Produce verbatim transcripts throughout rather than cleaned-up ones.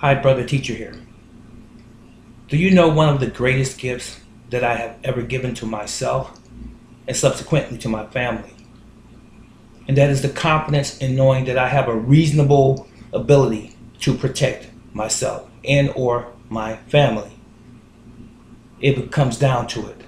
Hi, Brother Teacher here. Do you know one of the greatest gifts that I have ever given to myself and subsequently to my family? And that is the confidence in knowing that I have a reasonable ability to protect myself and or my family. It comes down to it.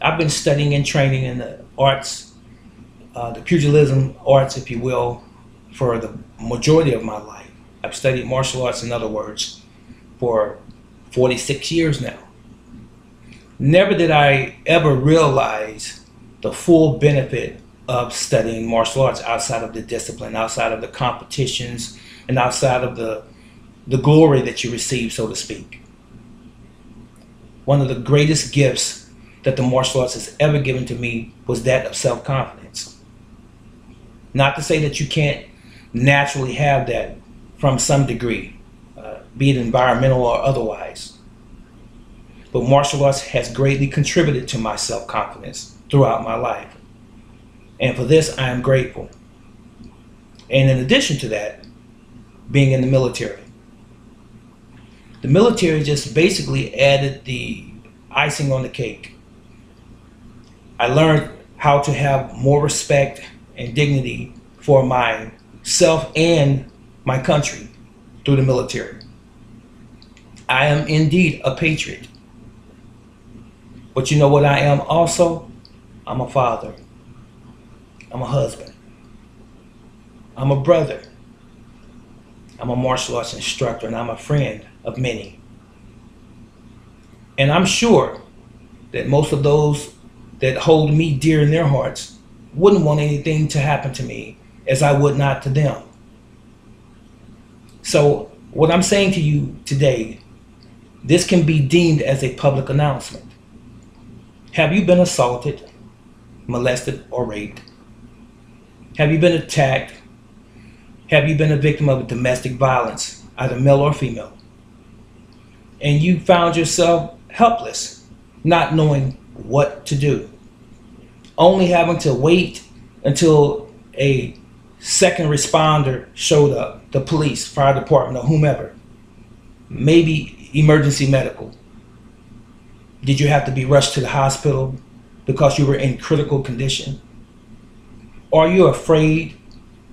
I've been studying and training in the arts, uh, the pugilism arts, if you will, for the majority of my life. I've studied martial arts, in other words, for forty-six years now. Never did I ever realize the full benefit of studying martial arts outside of the discipline, outside of the competitions, and outside of the, the glory that you receive, so to speak. One of the greatest gifts that the martial arts has ever given to me was that of self-confidence. Not to say that you can't naturally have that from some degree, uh, be it environmental or otherwise. But martial arts has greatly contributed to my self-confidence throughout my life. And for this, I am grateful. And in addition to that, being in the military. The military just basically added the icing on the cake. I learned how to have more respect and dignity for myself and my country through the military. I am indeed a patriot. But you know what I am also? I'm a father. I'm a husband. I'm a brother. I'm a martial arts instructor, and I'm a friend of many. And I'm sure that most of those that hold me dear in their hearts wouldn't want anything to happen to me as I would not to them. So what I'm saying to you today, this can be deemed as a public announcement. Have you been assaulted, molested, or raped? Have you been attacked? Have you been a victim of domestic violence, either male or female? And you found yourself helpless, not knowing what to do, only having to wait until a second responder showed up, the police, fire department, or whomever, maybe emergency medical. Did you have to be rushed to the hospital because you were in critical condition? Are you afraid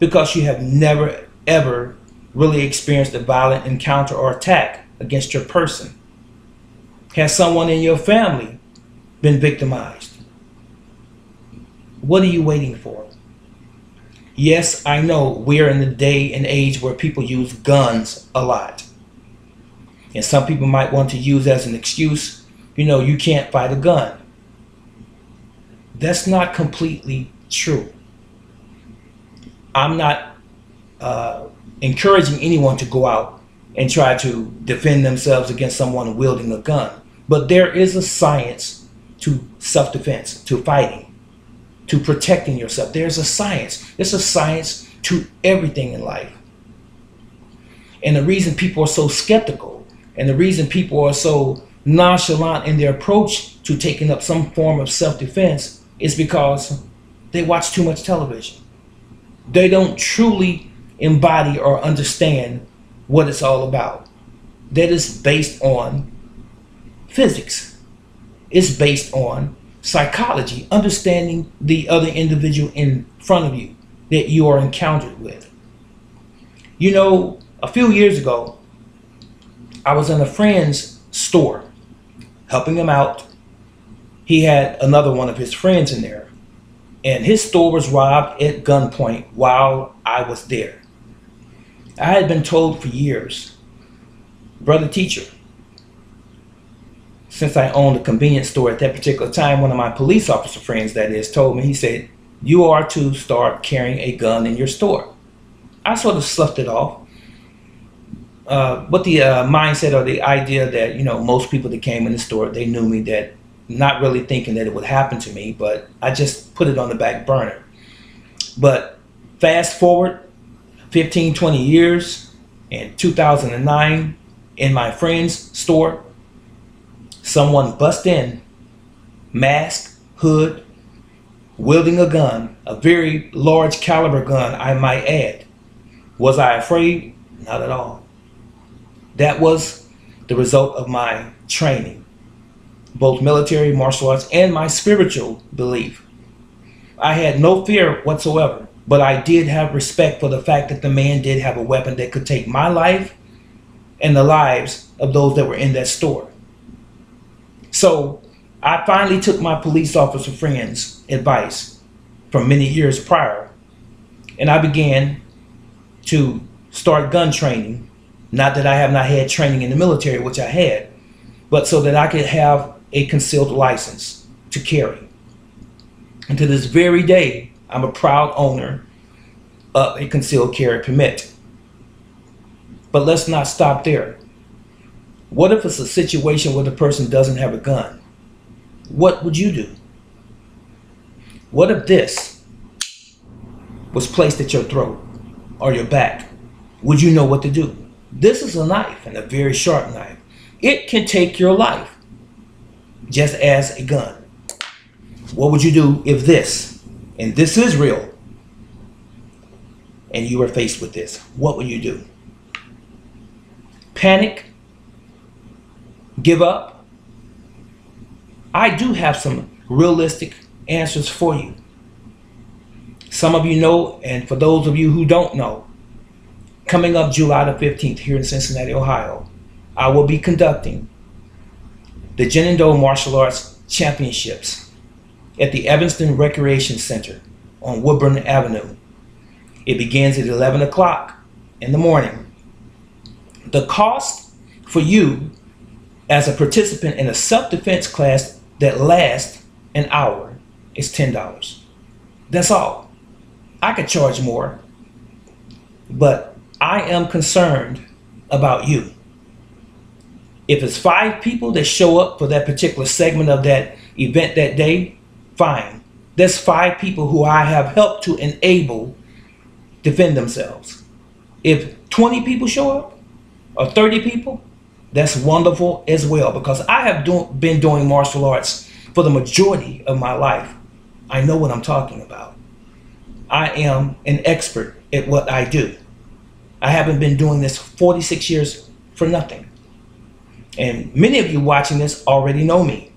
because you have never, ever really experienced a violent encounter or attack against your person? Has someone in your family been victimized? What are you waiting for? Yes, I know we're in the day and age where people use guns a lot. And some people might want to use as an excuse, you know, you can't fight a gun. That's not completely true. I'm not uh, encouraging anyone to go out and try to defend themselves against someone wielding a gun. But there is a science to self-defense, to fighting, to protecting yourself. There's a science. There's a science to everything in life. And the reason people are so skeptical and the reason people are so nonchalant in their approach to taking up some form of self-defense is because they watch too much television. They don't truly embody or understand what it's all about. That is based on physics. It's based on psychology, understanding the other individual in front of you that you are encountered with. You know, a few years ago, I was in a friend's store helping him out. He had another one of his friends in there, and his store was robbed at gunpoint while I was there. I had been told for years, Brother Teacher, since I owned a convenience store at that particular time, one of my police officer friends, that is, told me, he said, you are to start carrying a gun in your store. I sort of sloughed it off. Uh, but the uh, mindset or the idea that, you know, most people that came in the store, they knew me, that not really thinking that it would happen to me, but I just put it on the back burner. But fast forward fifteen, twenty years, in two thousand nine, in my friend's store, someone bust in, masked, hood, wielding a gun, a very large caliber gun, I might add. Was I afraid? Not at all. That was the result of my training, both military, martial arts, and my spiritual belief. I had no fear whatsoever, but I did have respect for the fact that the man did have a weapon that could take my life and the lives of those that were in that store. So I finally took my police officer friend's advice from many years prior, and I began to start gun training. Not that I have not had training in the military, which I had, but so that I could have a concealed license to carry. And to this very day, I'm a proud owner of a concealed carry permit. But let's not stop there. What if it's a situation where the person doesn't have a gun? What would you do? What if this was placed at your throat or your back? Would you know what to do? This is a knife, and a very sharp knife. It can take your life, just as a gun. What would you do if this, and this is real, and you were faced with this? What would you do? Panic? Give up? I do have some realistic answers for you. Some of you know, and for those of you who don't know, coming up July the fifteenth here in Cincinnati, Ohio, I will be conducting the Jenendo Martial Arts Championships at the Evanston Recreation Center on Woodburn Avenue. It begins at eleven o'clock in the morning. The cost for you as a participant in a self-defense class that lasts an hour is ten dollars. That's all. I could charge more, but I am concerned about you. If it's five people that show up for that particular segment of that event that day, fine. That's five people who I have helped to enable defend themselves. If twenty people show up or thirty people, that's wonderful as well, because I have do been doing martial arts for the majority of my life. I know what I'm talking about. I am an expert at what I do. I haven't been doing this forty-six years for nothing. And many of you watching this already know me.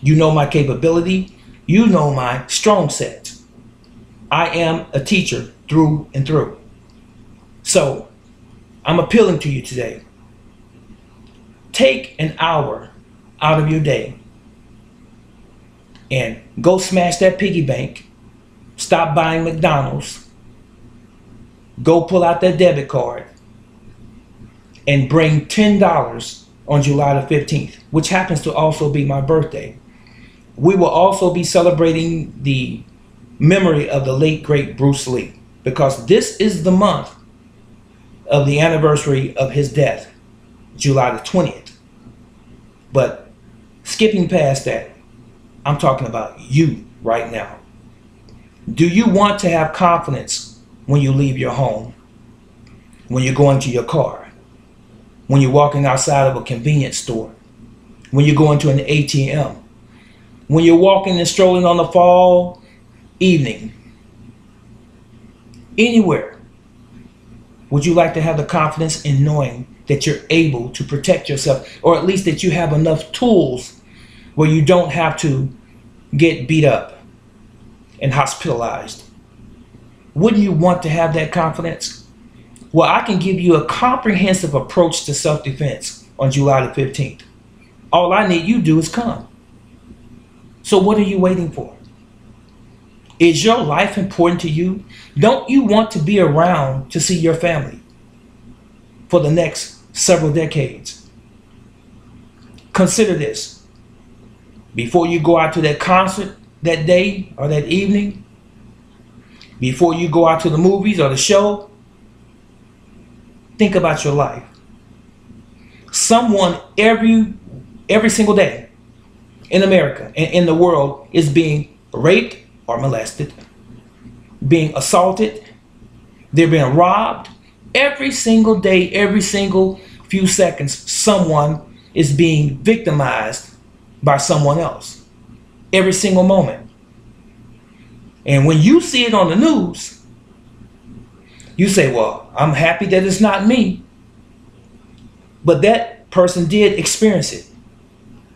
You know my capability. You know my strong set. I am a teacher through and through. So I'm appealing to you today. Take an hour out of your day and go smash that piggy bank. Stop buying McDonald's. Go pull out that debit card and bring ten dollars on July the fifteenth, which happens to also be my birthday. We will also be celebrating the memory of the late, great Bruce Lee, because this is the month of the anniversary of his death, July the twentieth. But skipping past that, I'm talking about you right now. Do you want to have confidence when you leave your home, when you're going to your car, when you're walking outside of a convenience store, when you're going to an A T M, when you're walking and strolling on a fall evening, anywhere? Would you like to have the confidence in knowing that you're able to protect yourself, or at least that you have enough tools where you don't have to get beat up and hospitalized? Wouldn't you want to have that confidence? Well, I can give you a comprehensive approach to self-defense on July the fifteenth. All I need you to do is come. So what are you waiting for? Is your life important to you? Don't you want to be around to see your family for the next several decades? Consider this. Before you go out to that concert that day or that evening, before you go out to the movies or the show, think about your life. Someone every every single day in America and in the world is being raped or molested, being assaulted, they're being robbed. Every single day, every single few seconds, someone is being victimized by someone else. Every single moment. And when you see it on the news, you say, well, I'm happy that it's not me. but that person did experience it.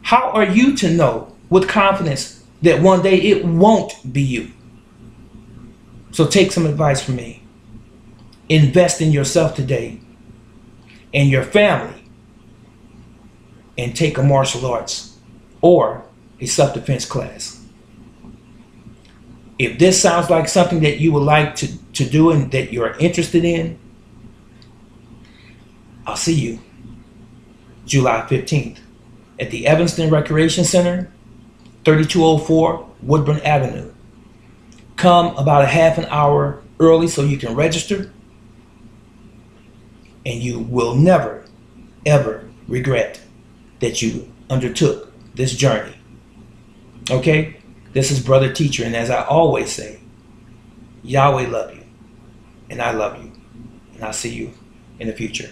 How are you to know with confidence that one day it won't be you? So take some advice from me. Invest in yourself today and your family, and take a martial arts or a self-defense class. If this sounds like something that you would like to, to do and that you're interested in, I'll see you July fifteenth at the Evanston Recreation Center, thirty-two oh four Woodburn Avenue. Come about a half an hour early so you can register, and you will never, ever regret that you undertook this journey. Okay? This is Brother Teacher, and as I always say, Yahweh love you, and I love you, and I'll see you in the future.